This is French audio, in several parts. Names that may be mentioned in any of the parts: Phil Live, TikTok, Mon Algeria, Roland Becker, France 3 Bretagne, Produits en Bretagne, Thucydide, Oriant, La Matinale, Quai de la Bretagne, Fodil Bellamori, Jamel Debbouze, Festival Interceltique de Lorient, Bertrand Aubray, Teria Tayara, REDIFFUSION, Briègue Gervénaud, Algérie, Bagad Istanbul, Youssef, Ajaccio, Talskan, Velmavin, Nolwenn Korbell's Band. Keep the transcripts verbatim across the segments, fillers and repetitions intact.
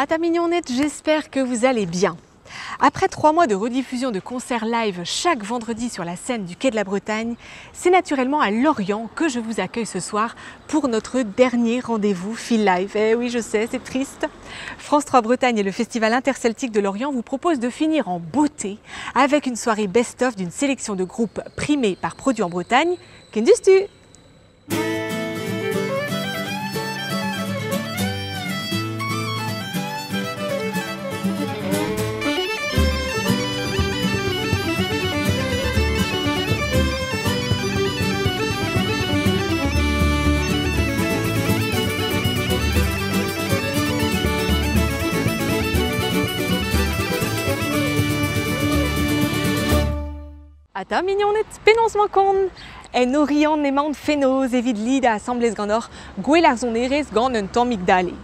À ta mignonnette, j'espère que vous allez bien. Après trois mois de rediffusion de concerts live chaque vendredi sur la scène du Quai de la Bretagne, c'est naturellement à Lorient que je vous accueille ce soir pour notre dernier rendez-vous Phil Live. Eh oui, je sais, c'est triste. France trois Bretagne et le Festival Interceltique de Lorient vous proposent de finir en beauté avec une soirée best-of d'une sélection de groupes primés par Produits en Bretagne. Qu'en dis-tu ? Ata mignonnette, penons manquons. En orian emand fenoz evid lida assemblez ganor, gouelarzon erez gannen tan migdali.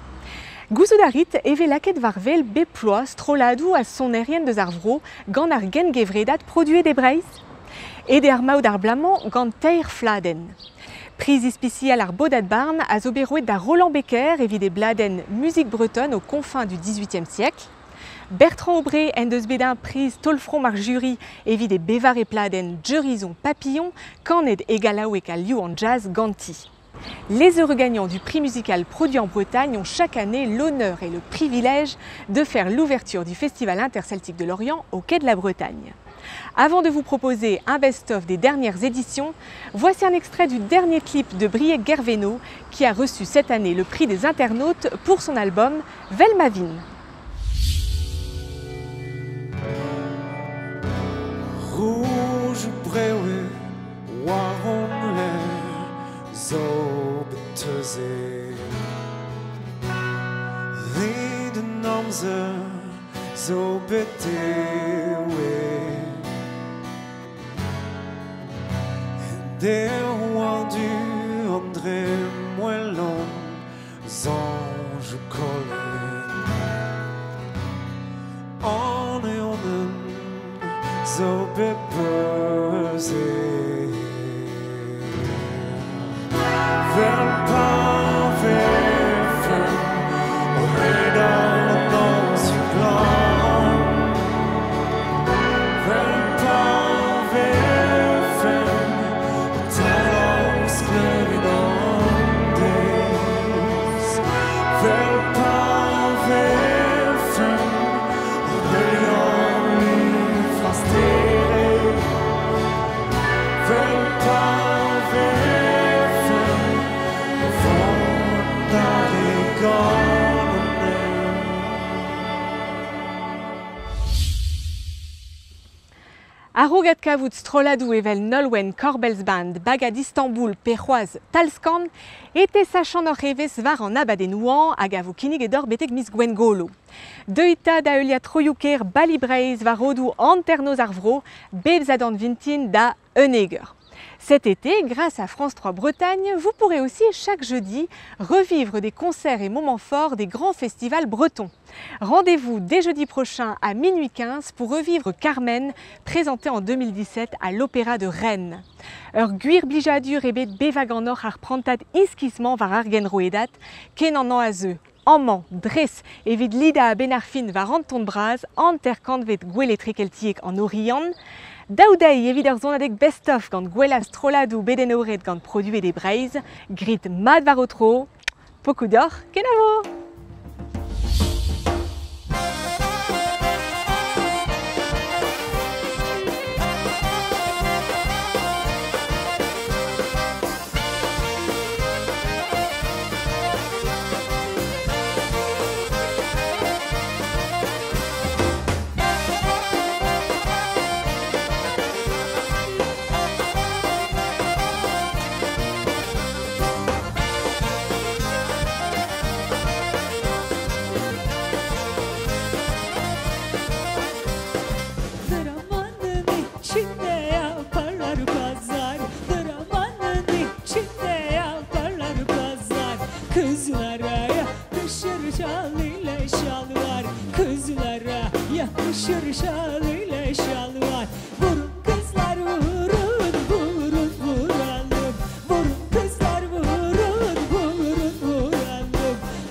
Goussoudarit evelaket varvel beploas troladou à son erien de zarvro, gan argen gevredat produit des breis. Et der maudar blaman gan teir fladen. Prise ici à l'arbodat barn, à zoberouet da Roland Becker evide bladen musique bretonne aux confins du dix-huitième siècle. Bertrand Aubray, Endesbédin, Prise, Tolfron, Marjurie, Évi des Bévar et Pladen, Jerison, Papillon, Caned et Galaweka, Liu en jazz, Ganti. Les heureux gagnants du prix musical Produits en Bretagne ont chaque année l'honneur et le privilège de faire l'ouverture du Festival Interceltique de Lorient au Quai de la Bretagne. Avant de vous proposer un best-of des dernières éditions, voici un extrait du dernier clip de Briègue Gervénaud qui a reçu cette année le prix des internautes pour son album Velmavin. Rouge brewe, waromle, zobeteze. Ried namze, zobetewe. De wandu andre moellon, zange collen. On et on so bepersé vers pas vers fin au rédal dans ce plan vers pas vers fin talons clarinant des vers pas vers fin au rédal Arogat Kavout Stroladou evel Nolwenn Korbell's Band, Bagad Istanbul, Perroise, Talskan, et Tessachan Orheves var en Abadenouan, Agavoukinig et Dorbetek Miss Gwengolo. Deita Daelia Troyuker, Balibreis, Varodou, Anternos Arvro, Bebzadan Vintin, Da Eneger. Cet été, grâce à France trois Bretagne, vous pourrez aussi chaque jeudi revivre des concerts et moments forts des grands festivals bretons. Rendez-vous dès jeudi prochain à minuit quinze pour revivre Carmen, présentée en deux mille dix-sept à l'Opéra de Rennes. Ur guir blijadur ebet bevaganor ar prantat iskisman var argen roedat, kenan an aze, amman, dres, evid lida a benarfin var anton braz, anterkant vet gweletrik eltiek en orian, Daoudei eviderzon adek best-of gant gwelaz troladou bedenoret gant produit des breiz, grit mad var otro, pokou d'or kenavo!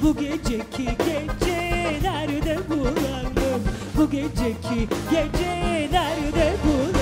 Bu geceki gece nerede bulalım bu geceki gece nerede bulalım.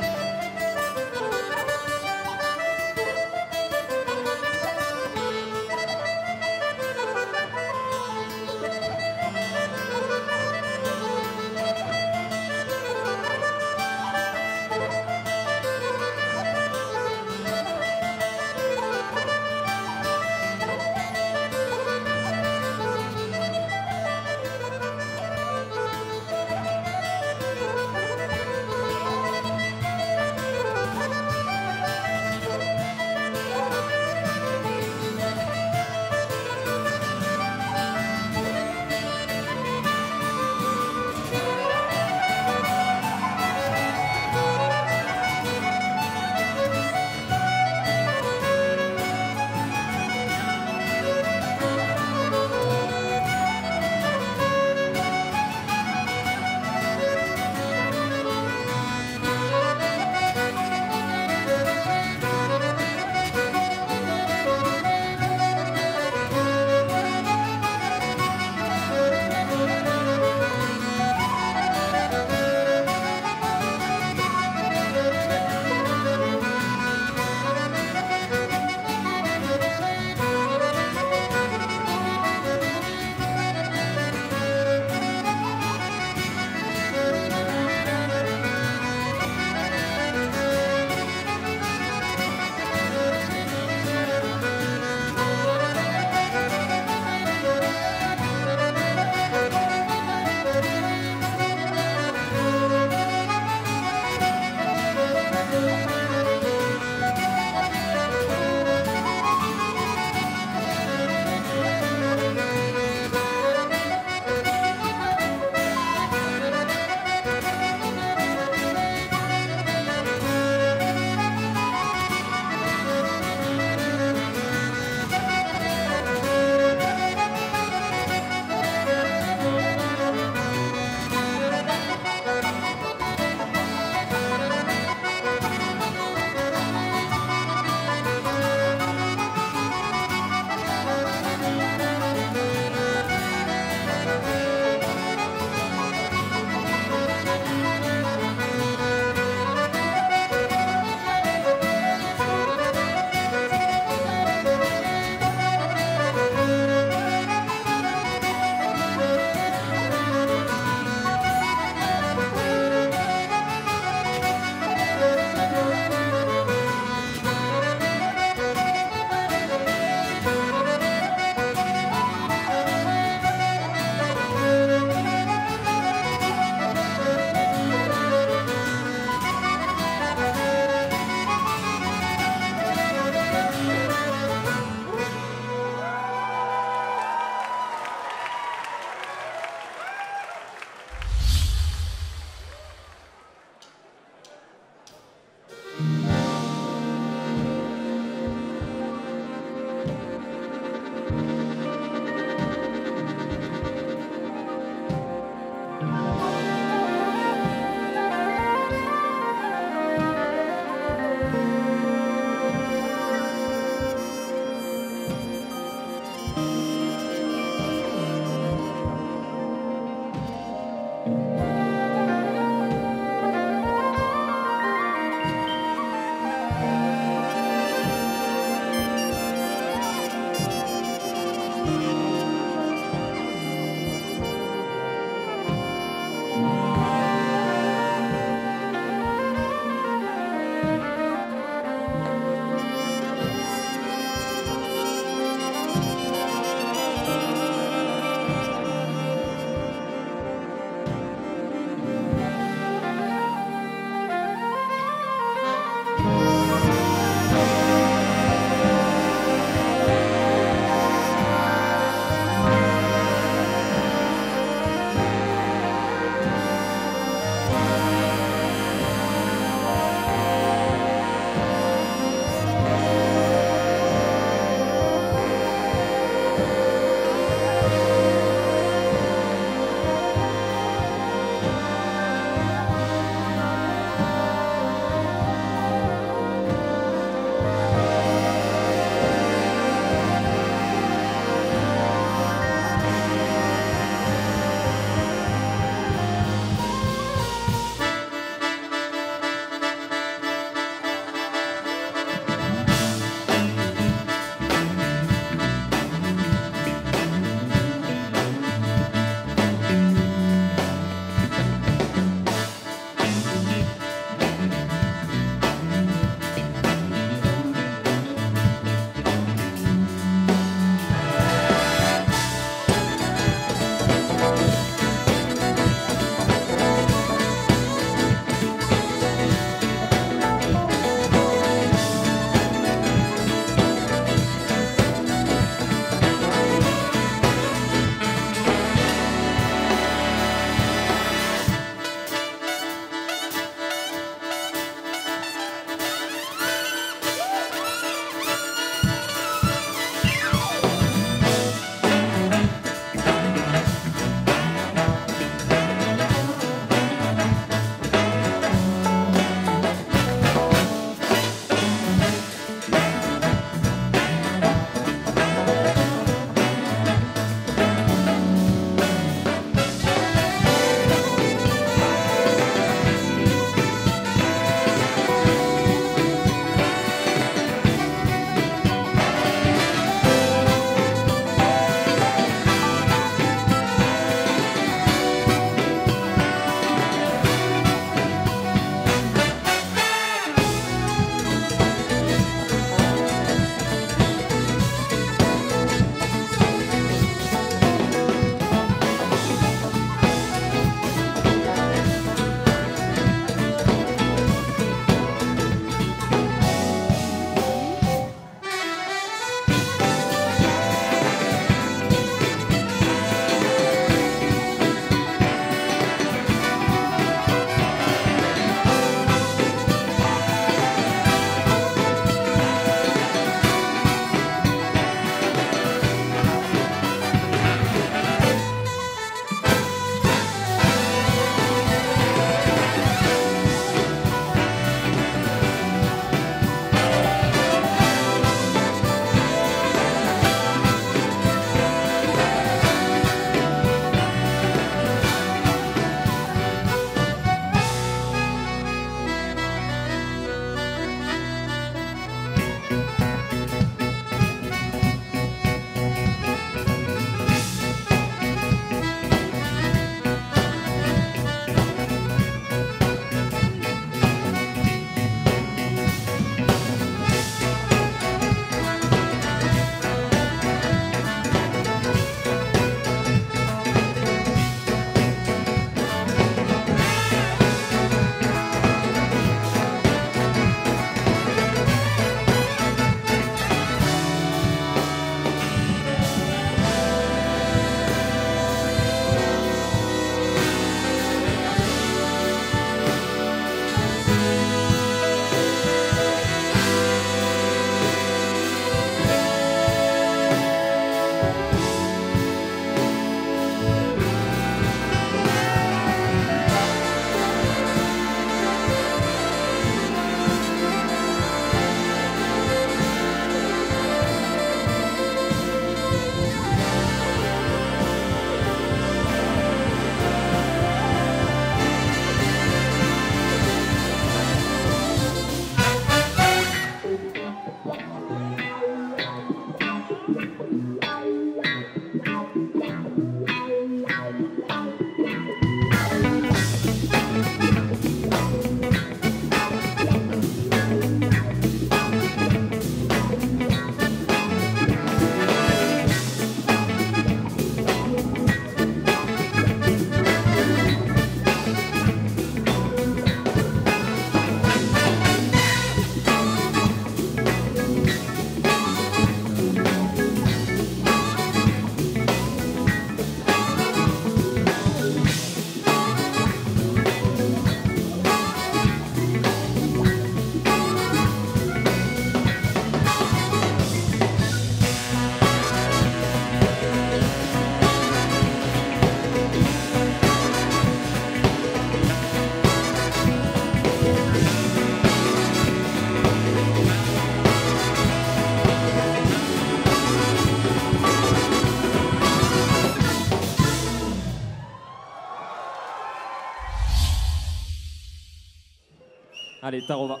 Allez, Tarova.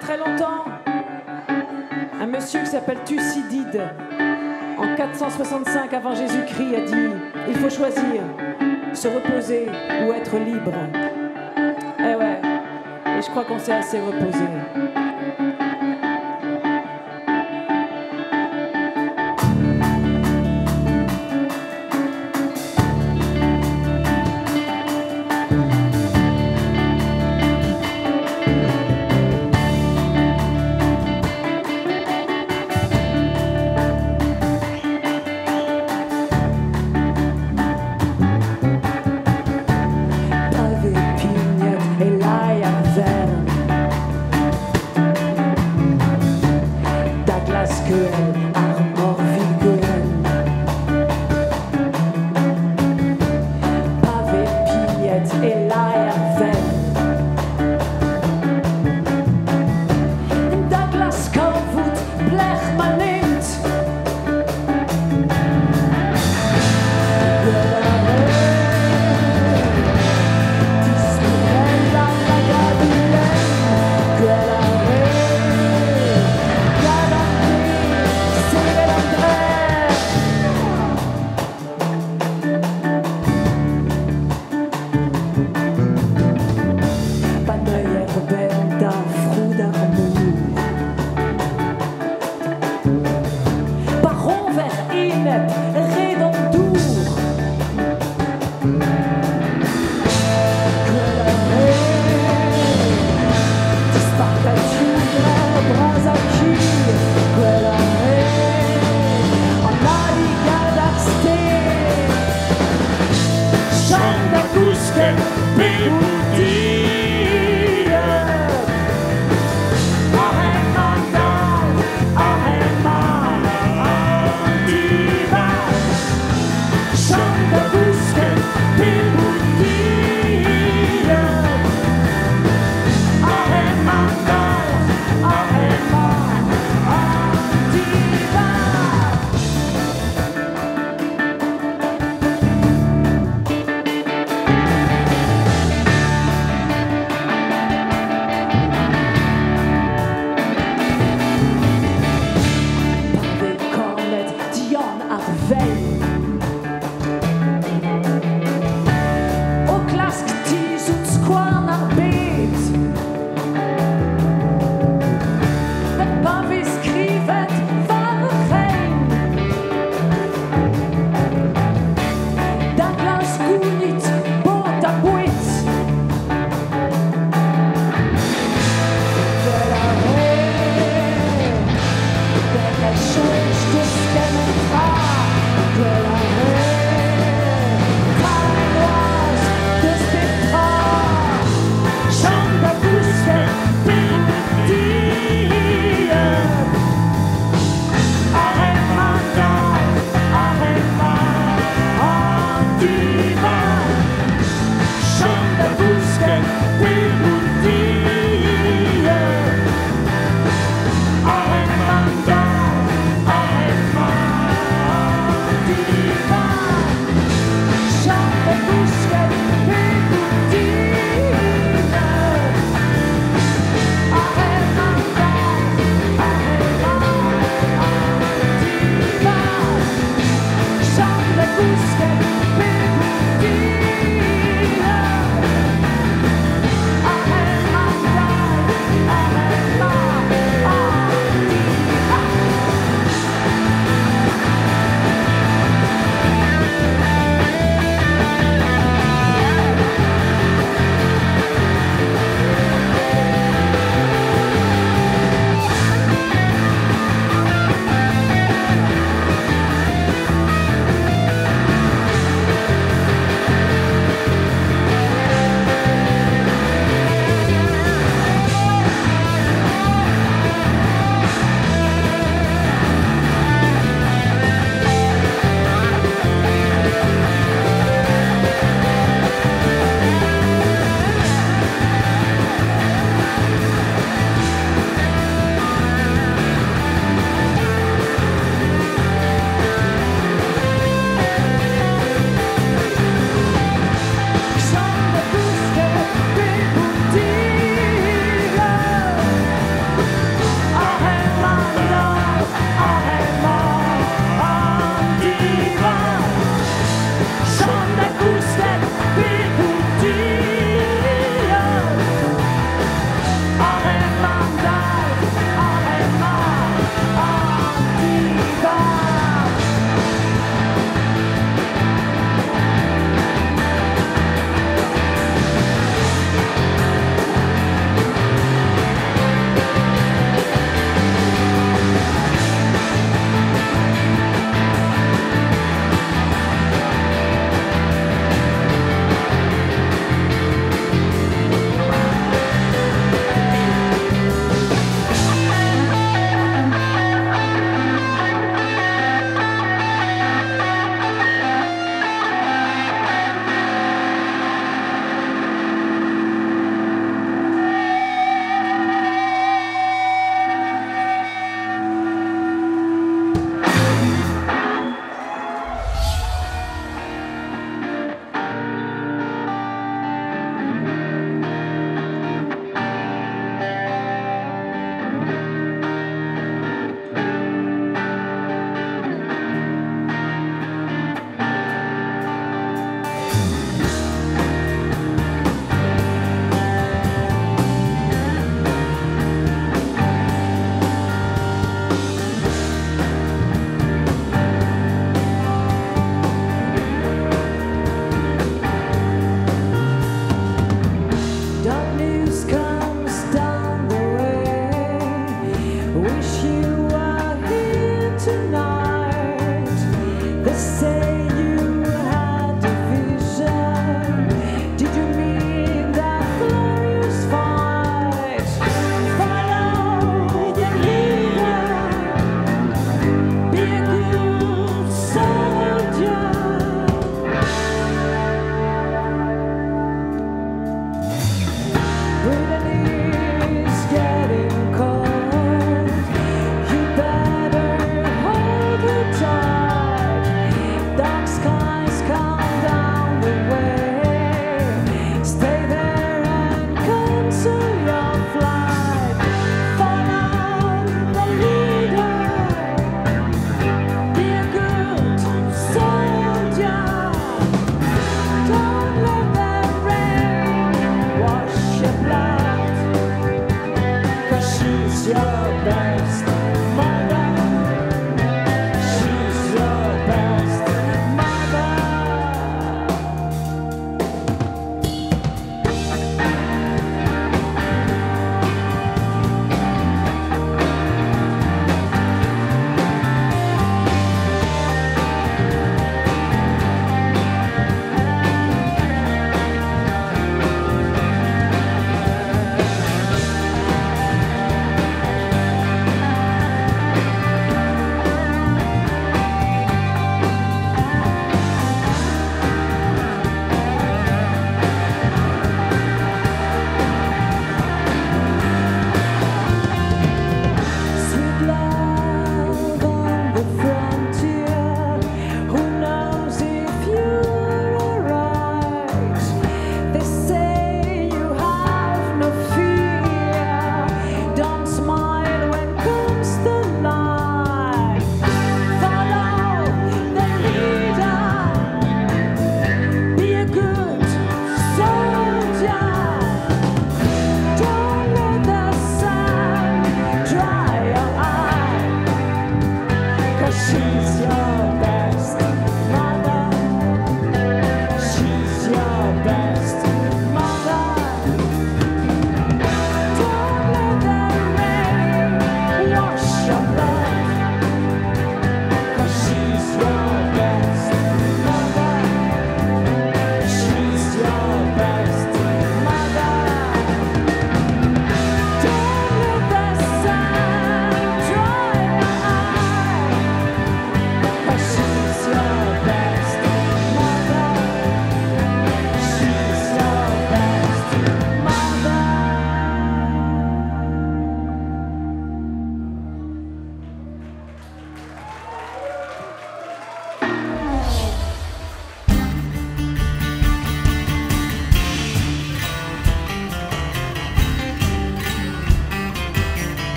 Très longtemps, un monsieur qui s'appelle Thucydide, en quatre cent soixante-cinq avant Jésus-Christ, a dit « Il faut choisir, se reposer ou être libre ». Eh ouais, et je crois qu'on s'est assez reposé.